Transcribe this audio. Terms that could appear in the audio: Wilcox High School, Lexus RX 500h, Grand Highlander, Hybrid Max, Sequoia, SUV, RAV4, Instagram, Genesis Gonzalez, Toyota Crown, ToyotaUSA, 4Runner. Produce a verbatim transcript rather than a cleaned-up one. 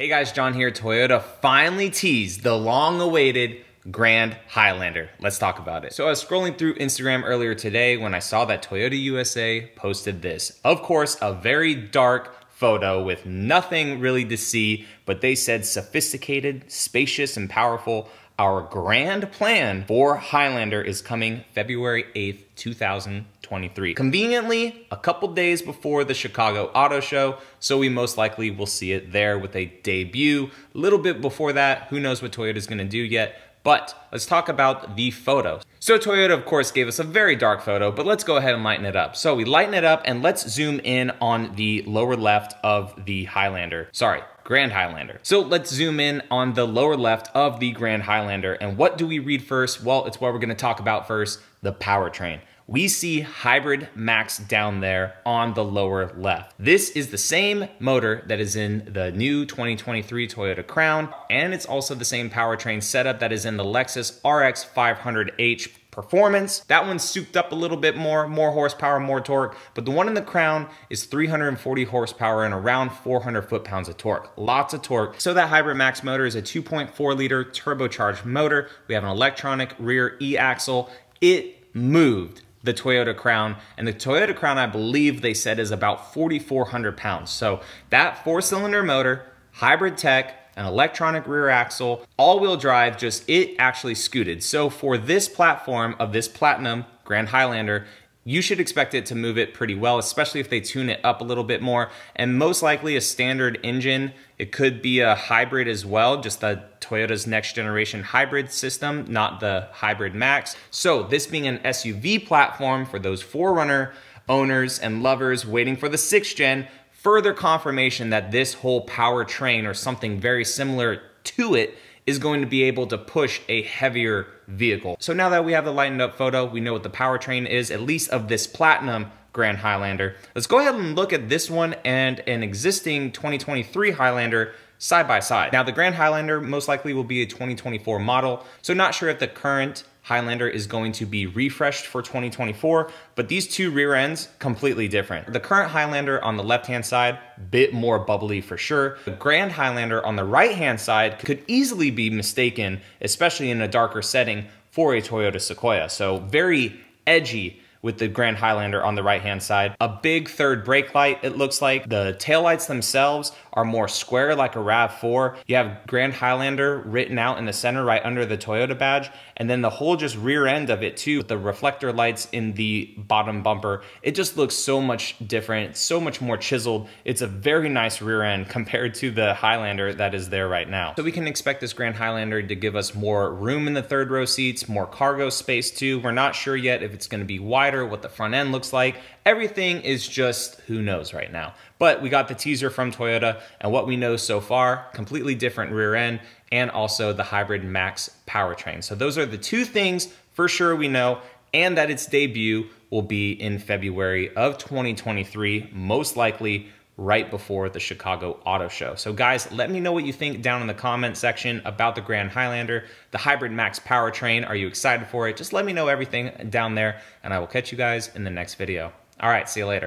Hey guys, John here. Toyota finally teased the long-awaited Grand Highlander. Let's talk about it. So I was scrolling through Instagram earlier today when I saw that Toyota U S A posted this. Of course, a very dark photo with nothing really to see, but they said sophisticated, spacious, and powerful. Our grand plan for Highlander is coming February eighth, two thousand twenty-three. Conveniently, a couple days before the Chicago Auto Show, so we most likely will see it there with a debut. A little bit before that, who knows what Toyota's gonna do yet, but let's talk about the photo. So Toyota, of course, gave us a very dark photo, but let's go ahead and lighten it up. So we lighten it up and let's zoom in on the lower left of the Highlander. Sorry. Grand Highlander. So let's zoom in on the lower left of the Grand Highlander. And what do we read first? Well, it's what we're gonna talk about first, the powertrain. We see Hybrid Max down there on the lower left. This is the same motor that is in the new twenty twenty-three Toyota Crown, and it's also the same powertrain setup that is in the Lexus R X five hundred H Performance. That one's souped up a little bit more, more horsepower, more torque, but the one in the Crown is three hundred forty horsepower and around four hundred foot-pounds of torque. Lots of torque. So that Hybrid Max motor is a two point four liter turbocharged motor. We have an electronic rear e-axle. It moved the Toyota Crown, and the Toyota Crown, I believe they said, is about forty-four hundred pounds. So that four-cylinder motor, hybrid tech, an electronic rear axle, all-wheel drive, just it actually scooted. So for this platform of this Platinum Grand Highlander, you should expect it to move it pretty well, especially if they tune it up a little bit more. And most likely a standard engine. It could be a hybrid as well, just the Toyota's next generation hybrid system, not the Hybrid Max. So this being an S U V platform for those four runner owners and lovers waiting for the sixth gen, further confirmation that this whole powertrain or something very similar to it is going to be able to push a heavier vehicle. So now that we have the lightened up photo, we know what the powertrain is, at least of this Platinum Grand Highlander. Let's go ahead and look at this one and an existing twenty twenty-three Highlander side by side. Now the Grand Highlander most likely will be a twenty twenty-four model, so not sure if the current Highlander is going to be refreshed for twenty twenty-four, but these two rear ends, completely different. The current Highlander on the left-hand side, bit more bubbly for sure. The Grand Highlander on the right-hand side could easily be mistaken, especially in a darker setting, for a Toyota Sequoia. So very edgy with the Grand Highlander on the right-hand side. A big third brake light, it looks like. The taillights themselves are more square like a RAV four. You have Grand Highlander written out in the center right under the Toyota badge, and then the whole just rear end of it too, with the reflector lights in the bottom bumper. It just looks so much different, so much more chiseled. It's a very nice rear end compared to the Highlander that is there right now. So we can expect this Grand Highlander to give us more room in the third row seats, more cargo space too. We're not sure yet if it's gonna be wide, what the front end looks like. Everything is just who knows right now. But we got the teaser from Toyota, and what we know so far, completely different rear end and also the Hybrid Max powertrain. So those are the two things for sure we know, and that its debut will be in February of twenty twenty-three, most likely right before the Chicago Auto Show. So guys, let me know what you think down in the comment section about the Grand Highlander, the Hybrid Max powertrain. Are you excited for it? Just let me know everything down there, and I will catch you guys in the next video. All right, see you later.